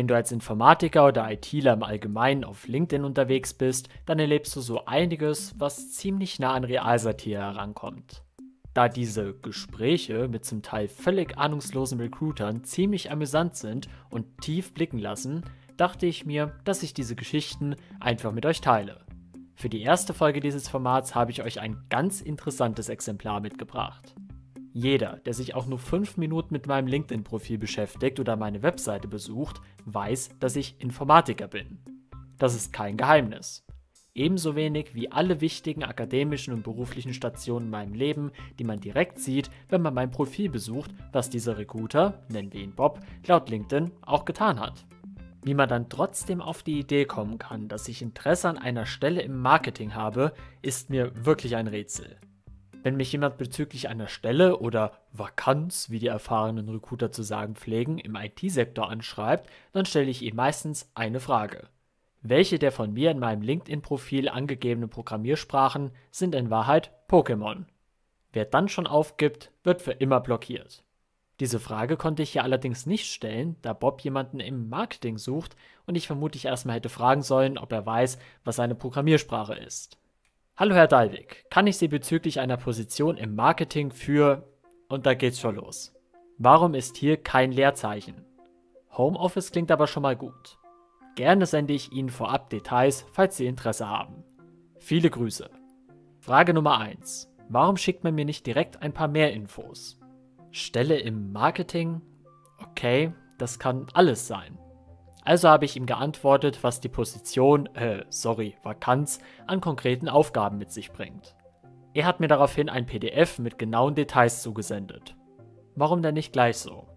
Wenn du als Informatiker oder ITler im Allgemeinen auf LinkedIn unterwegs bist, dann erlebst du so einiges, was ziemlich nah an Realsatire herankommt. Da diese Gespräche mit zum Teil völlig ahnungslosen Recruitern ziemlich amüsant sind und tief blicken lassen, dachte ich mir, dass ich diese Geschichten einfach mit euch teile. Für die erste Folge dieses Formats habe ich euch ein ganz interessantes Exemplar mitgebracht. Jeder, der sich auch nur 5 Minuten mit meinem LinkedIn-Profil beschäftigt oder meine Webseite besucht, weiß, dass ich Informatiker bin. Das ist kein Geheimnis. Ebenso wenig wie alle wichtigen akademischen und beruflichen Stationen in meinem Leben, die man direkt sieht, wenn man mein Profil besucht, was dieser Recruiter, nennen wir ihn Bob, laut LinkedIn auch getan hat. Wie man dann trotzdem auf die Idee kommen kann, dass ich Interesse an einer Stelle im Marketing habe, ist mir wirklich ein Rätsel. Wenn mich jemand bezüglich einer Stelle oder Vakanz, wie die erfahrenen Recruiter zu sagen pflegen, im IT-Sektor anschreibt, dann stelle ich ihm meistens eine Frage. Welche der von mir in meinem LinkedIn-Profil angegebenen Programmiersprachen sind in Wahrheit Pokémon? Wer dann schon aufgibt, wird für immer blockiert. Diese Frage konnte ich hier allerdings nicht stellen, da Bob jemanden im Marketing sucht und ich vermutlich erstmal hätte fragen sollen, ob er weiß, was eine Programmiersprache ist. Hallo Herr Dalwigk, kann ich Sie bezüglich einer Position im Marketing für... Und da geht's schon los. Warum ist hier kein Leerzeichen? Homeoffice klingt aber schon mal gut. Gerne sende ich Ihnen vorab Details, falls Sie Interesse haben. Viele Grüße. Frage Nummer 1. Warum schickt man mir nicht direkt ein paar mehr Infos? Stelle im Marketing? Okay, das kann alles sein. Also habe ich ihm geantwortet, was die Position, Vakanz, an konkreten Aufgaben mit sich bringt. Er hat mir daraufhin ein PDF mit genauen Details zugesendet. Warum denn nicht gleich so?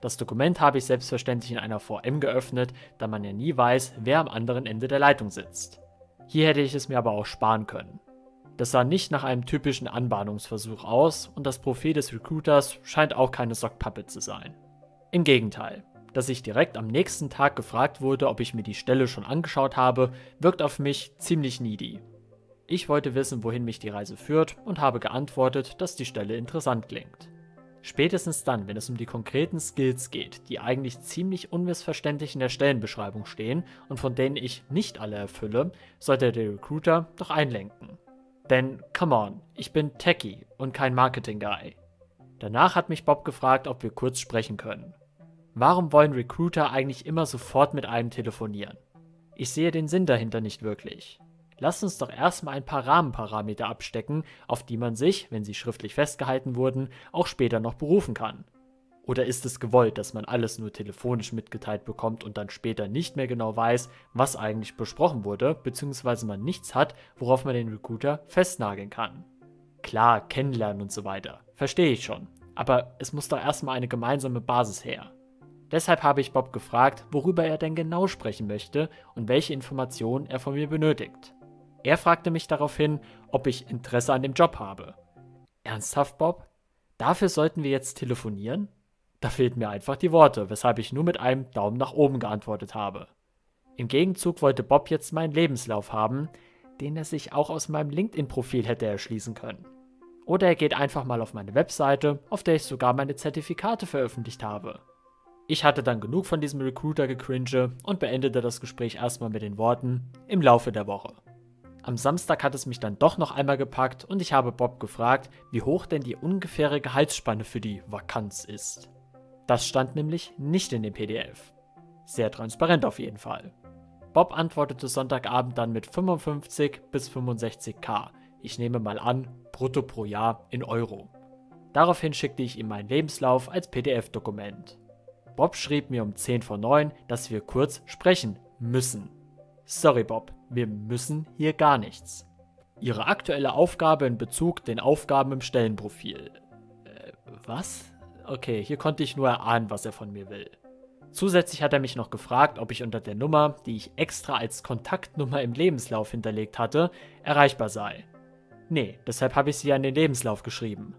Das Dokument habe ich selbstverständlich in einer VM geöffnet, da man ja nie weiß, wer am anderen Ende der Leitung sitzt. Hier hätte ich es mir aber auch sparen können. Das sah nicht nach einem typischen Anbahnungsversuch aus und das Profil des Recruiters scheint auch keine Sockpappe zu sein. Im Gegenteil. Dass ich direkt am nächsten Tag gefragt wurde, ob ich mir die Stelle schon angeschaut habe, wirkt auf mich ziemlich needy. Ich wollte wissen, wohin mich die Reise führt und habe geantwortet, dass die Stelle interessant klingt. Spätestens dann, wenn es um die konkreten Skills geht, die eigentlich ziemlich unmissverständlich in der Stellenbeschreibung stehen und von denen ich nicht alle erfülle, sollte der Recruiter doch einlenken. Denn, come on, ich bin Techie und kein Marketing-Guy. Danach hat mich Bob gefragt, ob wir kurz sprechen können. Warum wollen Recruiter eigentlich immer sofort mit einem telefonieren? Ich sehe den Sinn dahinter nicht wirklich. Lasst uns doch erstmal ein paar Rahmenparameter abstecken, auf die man sich, wenn sie schriftlich festgehalten wurden, auch später noch berufen kann. Oder ist es gewollt, dass man alles nur telefonisch mitgeteilt bekommt und dann später nicht mehr genau weiß, was eigentlich besprochen wurde, beziehungsweise man nichts hat, worauf man den Recruiter festnageln kann? Klar, kennenlernen und so weiter. Verstehe ich schon. Aber es muss doch erstmal eine gemeinsame Basis her. Deshalb habe ich Bob gefragt, worüber er denn genau sprechen möchte und welche Informationen er von mir benötigt. Er fragte mich daraufhin, ob ich Interesse an dem Job habe. Ernsthaft, Bob? Dafür sollten wir jetzt telefonieren? Da fehlten mir einfach die Worte, weshalb ich nur mit einem Daumen nach oben geantwortet habe. Im Gegenzug wollte Bob jetzt meinen Lebenslauf haben, den er sich auch aus meinem LinkedIn-Profil hätte erschließen können. Oder er geht einfach mal auf meine Webseite, auf der ich sogar meine Zertifikate veröffentlicht habe. Ich hatte dann genug von diesem Recruiter-Gecringe und beendete das Gespräch erstmal mit den Worten, im Laufe der Woche. Am Samstag hat es mich dann doch noch einmal gepackt und ich habe Bob gefragt, wie hoch denn die ungefähre Gehaltsspanne für die Vakanz ist. Das stand nämlich nicht in dem PDF. Sehr transparent auf jeden Fall. Bob antwortete Sonntagabend dann mit 55 bis 65k, ich nehme mal an, brutto pro Jahr in Euro. Daraufhin schickte ich ihm meinen Lebenslauf als PDF-Dokument. Bob schrieb mir um 10 vor 9, dass wir kurz sprechen müssen. Sorry Bob, wir müssen hier gar nichts. Ihre aktuelle Aufgabe in Bezug den Aufgaben im Stellenprofil. Was? Okay, hier konnte ich nur erahnen, was er von mir will. Zusätzlich hat er mich noch gefragt, ob ich unter der Nummer, die ich extra als Kontaktnummer im Lebenslauf hinterlegt hatte, erreichbar sei. Nee, deshalb habe ich sie an den Lebenslauf geschrieben.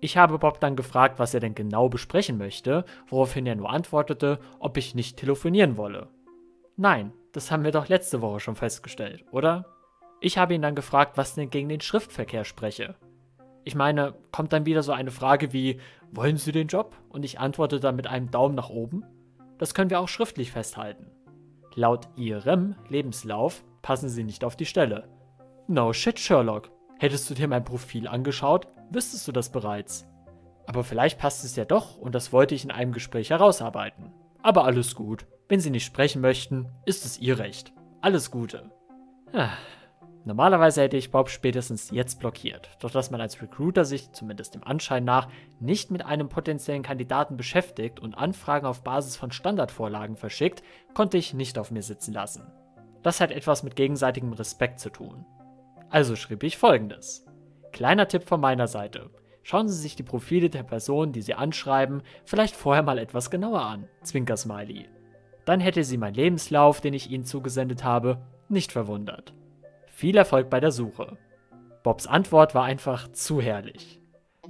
Ich habe Bob dann gefragt, was er denn genau besprechen möchte, woraufhin er nur antwortete, ob ich nicht telefonieren wolle. Nein, das haben wir doch letzte Woche schon festgestellt, oder? Ich habe ihn dann gefragt, was denn gegen den Schriftverkehr spreche. Ich meine, kommt dann wieder so eine Frage wie, wollen Sie den Job? Und ich antworte dann mit einem Daumen nach oben. Das können wir auch schriftlich festhalten. Laut Ihrem Lebenslauf passen Sie nicht auf die Stelle. No shit, Sherlock. Hättest du dir mein Profil angeschaut, wüsstest du das bereits. Aber vielleicht passt es ja doch und das wollte ich in einem Gespräch herausarbeiten. Aber alles gut. Wenn Sie nicht sprechen möchten, ist es Ihr Recht. Alles Gute. Normalerweise hätte ich Bob spätestens jetzt blockiert, doch dass man als Recruiter sich, zumindest dem Anschein nach, nicht mit einem potenziellen Kandidaten beschäftigt und Anfragen auf Basis von Standardvorlagen verschickt, konnte ich nicht auf mir sitzen lassen. Das hat etwas mit gegenseitigem Respekt zu tun. Also schrieb ich Folgendes. Kleiner Tipp von meiner Seite. Schauen Sie sich die Profile der Personen, die Sie anschreiben, vielleicht vorher mal etwas genauer an. Zwinker-Smiley. Dann hätte Sie mein Lebenslauf, den ich Ihnen zugesendet habe, nicht verwundert. Viel Erfolg bei der Suche. Bobs Antwort war einfach zu herrlich.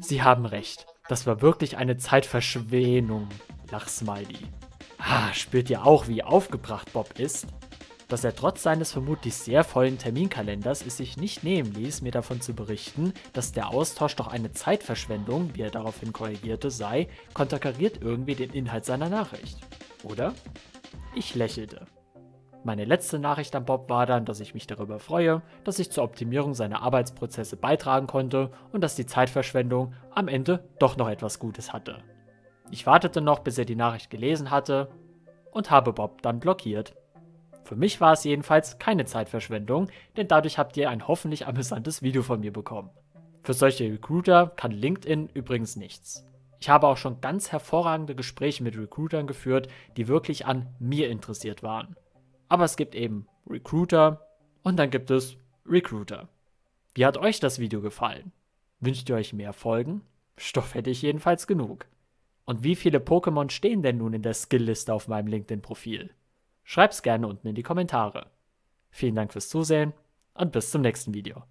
Sie haben recht. Das war wirklich eine Zeitverschwendung. Lach-Smiley. Spürt ihr auch, wie aufgebracht Bob ist? Dass er trotz seines vermutlich sehr vollen Terminkalenders es sich nicht nehmen ließ, mir davon zu berichten, dass der Austausch doch eine Zeitverschwendung, wie er daraufhin korrigierte, sei, konterkariert irgendwie den Inhalt seiner Nachricht. Oder? Ich lächelte. Meine letzte Nachricht an Bob war dann, dass ich mich darüber freue, dass ich zur Optimierung seiner Arbeitsprozesse beitragen konnte und dass die Zeitverschwendung am Ende doch noch etwas Gutes hatte. Ich wartete noch, bis er die Nachricht gelesen hatte und habe Bob dann blockiert. Für mich war es jedenfalls keine Zeitverschwendung, denn dadurch habt ihr ein hoffentlich amüsantes Video von mir bekommen. Für solche Recruiter kann LinkedIn übrigens nichts. Ich habe auch schon ganz hervorragende Gespräche mit Recruitern geführt, die wirklich an mir interessiert waren. Aber es gibt eben Recruiter und dann gibt es Recruiter. Wie hat euch das Video gefallen? Wünscht ihr euch mehr Folgen? Stoff hätte ich jedenfalls genug. Und wie viele Pokémon stehen denn nun in der Skill-Liste auf meinem LinkedIn-Profil? Schreib's gerne unten in die Kommentare. Vielen Dank fürs Zusehen und bis zum nächsten Video.